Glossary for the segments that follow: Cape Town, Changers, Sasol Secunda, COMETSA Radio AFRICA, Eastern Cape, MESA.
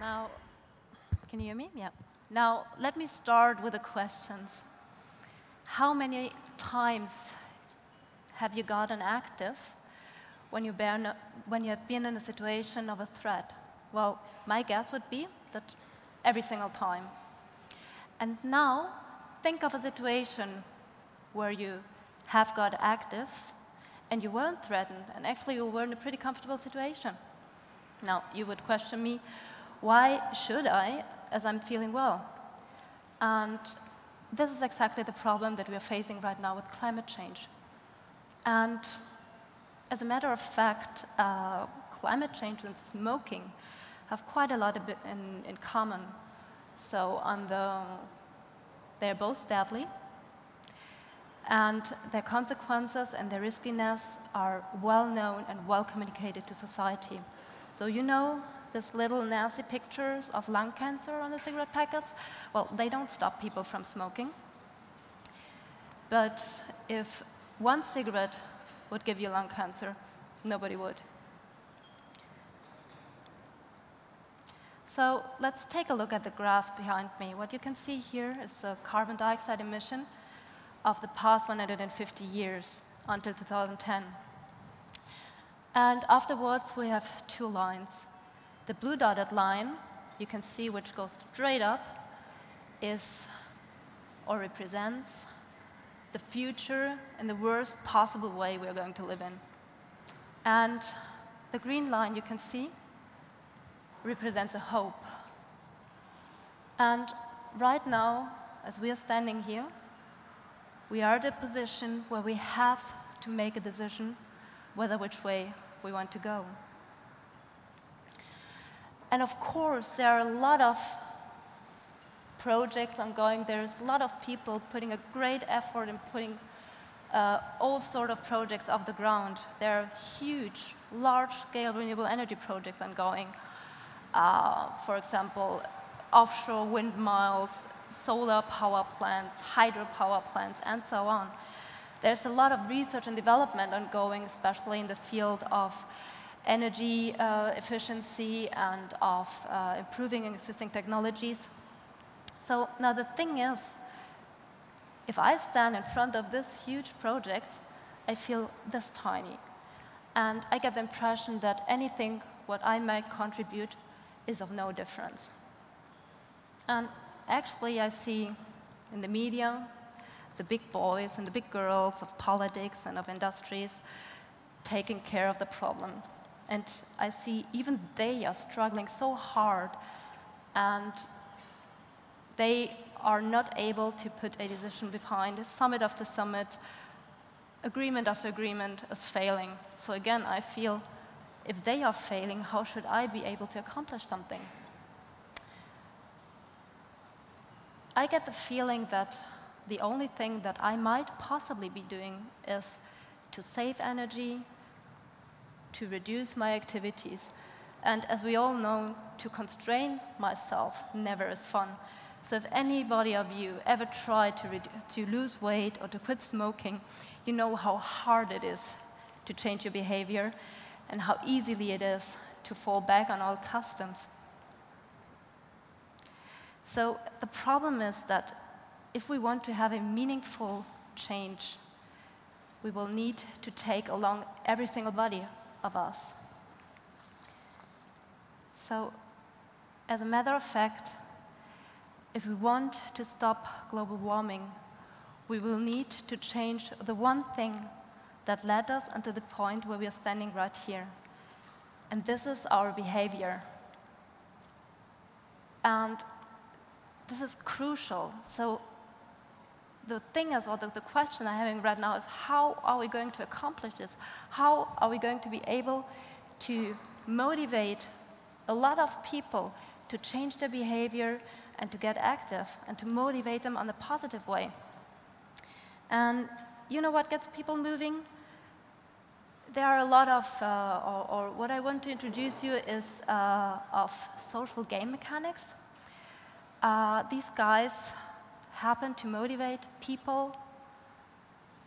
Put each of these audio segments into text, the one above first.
Now, can you hear me? Yeah. Now, let me start with the questions. How many times have you gotten active when you have been in a situation of a threat? Well, my guess would be that every single time. And now, think of a situation where you have got active and you weren't threatened, and actually you were in a pretty comfortable situation. Now, you would question me, why should I, as I'm feeling well? And this is exactly the problem that we are facing right now with climate change. And as a matter of fact, climate change and smoking have quite a lot in common. So they're both deadly, and their consequences and their riskiness are well known and well communicated to society. So you know these little nasty pictures of lung cancer on the cigarette packets? Well, they don't stop people from smoking. But if one cigarette would give you lung cancer, nobody would. So let's take a look at the graph behind me. What you can see here is the carbon dioxide emission of the past 150 years until 2010. And afterwards, we have two lines. The blue dotted line, you can see, which goes straight up, is or represents the future in the worst possible way we're going to live in. And the green line, you can see, represents a hope. And right now, as we are standing here, we are at a position where we have to make a decision whether which way we want to go. And of course, there are a lot of projects ongoing. There's a lot of people putting a great effort in putting all sorts of projects off the ground. There are huge, large-scale renewable energy projects ongoing. For example, offshore windmills, solar power plants, hydropower plants, and so on. There's a lot of research and development ongoing, especially in the field of energy efficiency and of improving existing technologies. So now the thing is, if I stand in front of this huge project, I feel this tiny. And I get the impression that anything what I might contribute is of no difference. And actually, I see in the media the big boys and the big girls of politics and of industries taking care of the problem. And I see even they are struggling so hard, and they are not able to put a decision behind. Summit after summit, agreement after agreement is failing. So again, I feel, if they are failing, how should I be able to accomplish something? I get the feeling that the only thing that I might possibly be doing is to save energy, to reduce my activities, and as we all know, to constrain myself never is fun. So if anybody of you ever tried to lose weight or to quit smoking, you know how hard it is to change your behavior and how easily it is to fall back on old customs. So the problem is that if we want to have a meaningful change, we will need to take along every single body of us. So as a matter of fact, if we want to stop global warming, we will need to change the one thing that led us unto the point where we are standing right here. And this is our behavior. And this is crucial. So the thing is, or the question I'm having right now is, how are we going to accomplish this? How are we going to be able to motivate a lot of people to change their behavior and to get active and to motivate them on a positive way? And you know what gets people moving? There are a lot of, what I want to introduce you is of social game mechanics. These guys happen to motivate people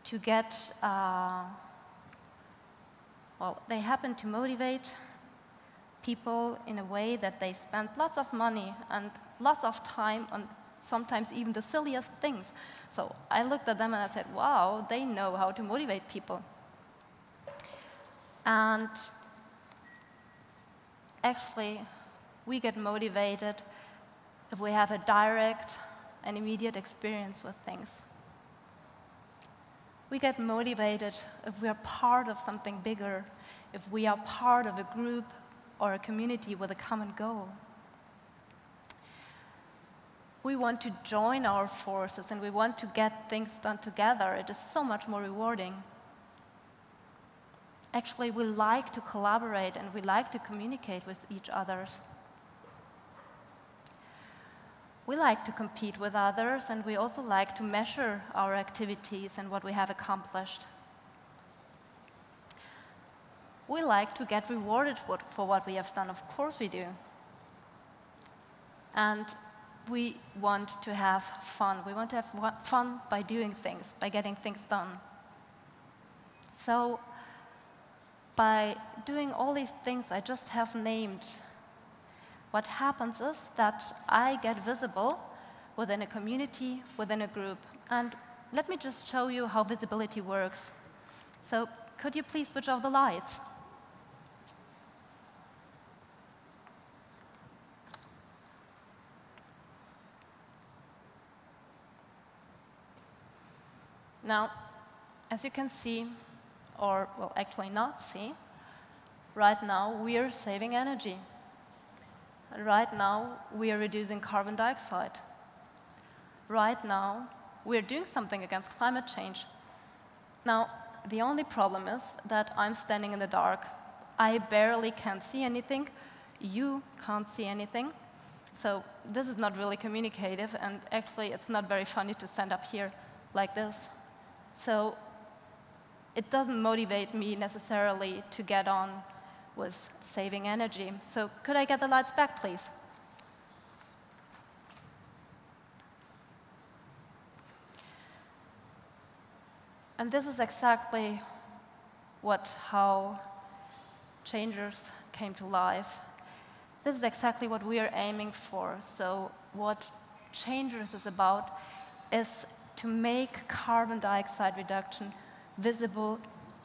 to get well, they happen to motivate people in a way that they spend lots of money and lots of time on sometimes even the silliest things. So I looked at them and I said, wow, they know how to motivate people. And actually, we get motivated if we have a direct and immediate experience with things. We get motivated if we are part of something bigger, if we are part of a group or a community with a common goal. We want to join our forces and we want to get things done together. It is so much more rewarding. Actually, we like to collaborate and we like to communicate with each other. We like to compete with others and we also like to measure our activities and what we have accomplished. We like to get rewarded for what we have done, of course we do. And we want to have fun. We want to have fun by doing things, by getting things done. So by doing all these things I just have named, what happens is that I get visible within a community, within a group. And let me just show you how visibility works. So could you please switch off the lights? Now, as you can see, or well, actually not see, right now we are saving energy. Right now we are reducing carbon dioxide. Right now we are doing something against climate change. Now, the only problem is that I'm standing in the dark. I barely can see anything. You can't see anything. So this is not really communicative, and actually it's not very funny to stand up here like this. So it doesn't motivate me necessarily to get on with saving energy. So could I get the lights back, please? And this is exactly how Changers came to life. This is exactly what we are aiming for. So what Changers is about is to make carbon dioxide reduction visible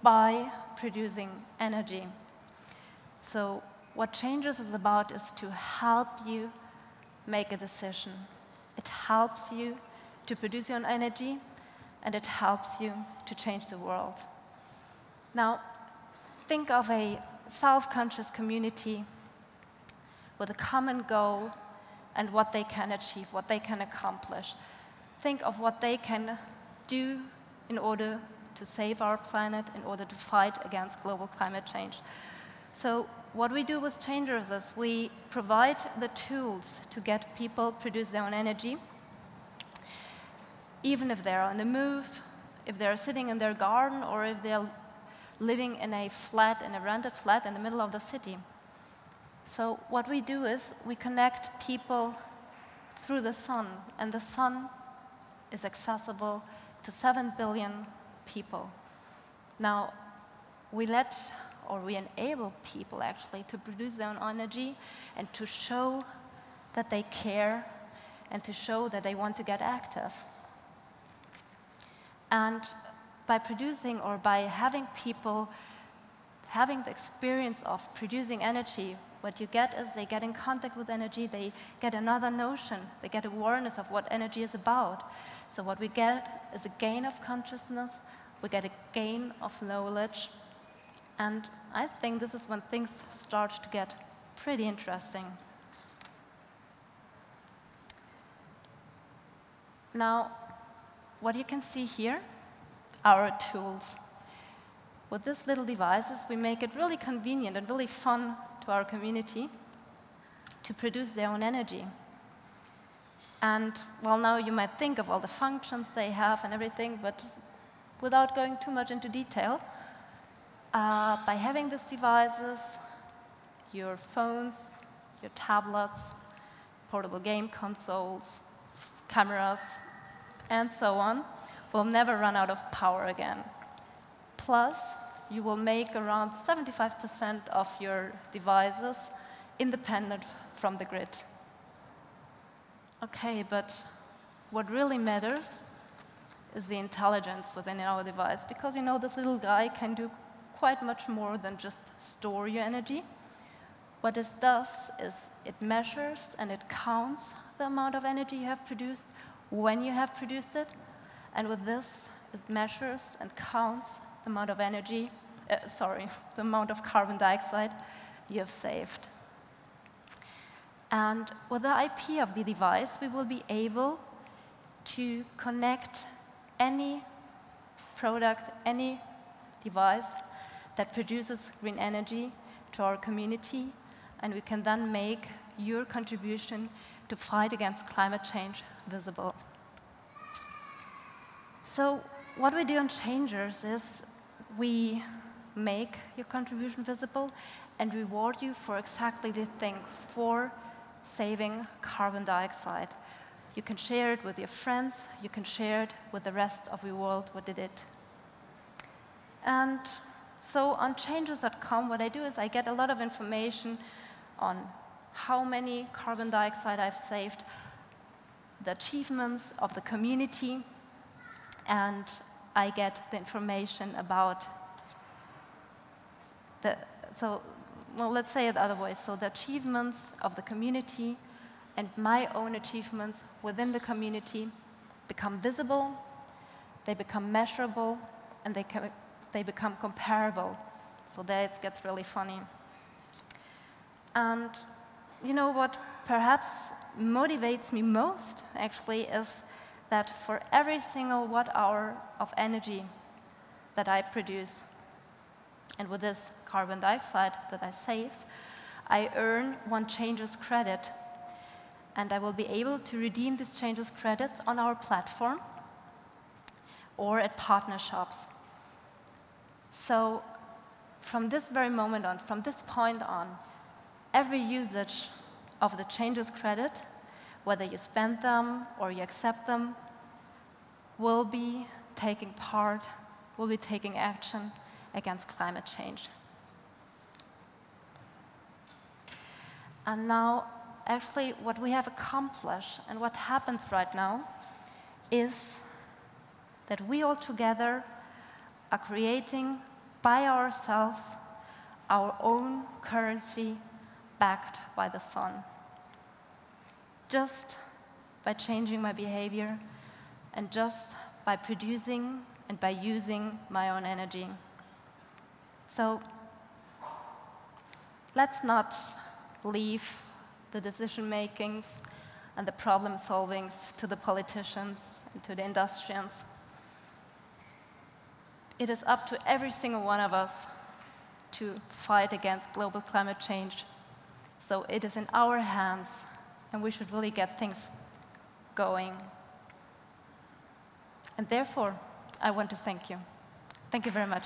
by producing energy. So what Changers is about is to help you make a decision. It helps you to produce your own energy, and it helps you to change the world. Now, think of a self-conscious community with a common goal and what they can achieve, what they can accomplish. Think of what they can do in order to save our planet, in order to fight against global climate change. So what we do with Changers is we provide the tools to get people to produce their own energy, even if they're on the move, if they're sitting in their garden, or if they're living in a flat, in a rented flat in the middle of the city. So what we do is we connect people through the sun, and the sun is accessible to 7 billion people. Now, we let, or we enable people actually to produce their own energy and to show that they care and to show that they want to get active. And by producing or by having people having the experience of producing energy, what you get is they get in contact with energy, they get another notion, they get awareness of what energy is about. So what we get is a gain of consciousness, we get a gain of knowledge, and I think this is when things start to get pretty interesting. Now, what you can see here are our tools. With these little devices, we make it really convenient and really fun to our community to produce their own energy. And well, now you might think of all the functions they have and everything, but without going too much into detail, by having these devices, your phones, your tablets, portable game consoles, cameras, and so on, will never run out of power again. Plus, you will make around 75% of your devices independent from the grid. Okay, but what really matters is the intelligence within our device, because you know this little guy can do quite much more than just store your energy. What it does is it measures and it counts the amount of energy you have produced, when you have produced it, and with this, it measures and counts the amount of energy, the amount of carbon dioxide you have saved. And with the IP of the device, we will be able to connect any product, any device that produces green energy to our community, and we can then make your contribution to fight against climate change visible. So what we do on Changers is we make your contribution visible and reward you for exactly the thing, for saving carbon dioxide. You can share it with your friends, you can share it with the rest of the world what did it. And so on Changers.com, what I do is I get a lot of information on how many carbon dioxide I've saved, the achievements of the community, and I get the information about the, well, let's say it otherwise, so the achievements of the community and my own achievements within the community become visible, they become measurable, and they become comparable. So there it gets really funny. And you know what perhaps motivates me most, actually, is that for every single watt-hour of energy that I produce, and with this carbon dioxide that I save, I earn one Changers credit. And I will be able to redeem these Changers credits on our platform or at partner shops. So from this very moment on, from this point on, every usage of the Changers credit, whether you spend them or you accept them, will be taking part, will be taking action against climate change. And now, actually, what we have accomplished and what happens right now is that we all together are creating by ourselves our own currency backed by the sun. Just by changing my behavior and just by producing and by using my own energy. So let's not leave the decision makings and the problem solvings to the politicians and to the industrials. It is up to every single one of us to fight against global climate change. So it is in our hands, and we should really get things going. And therefore, I want to thank you. Thank you very much.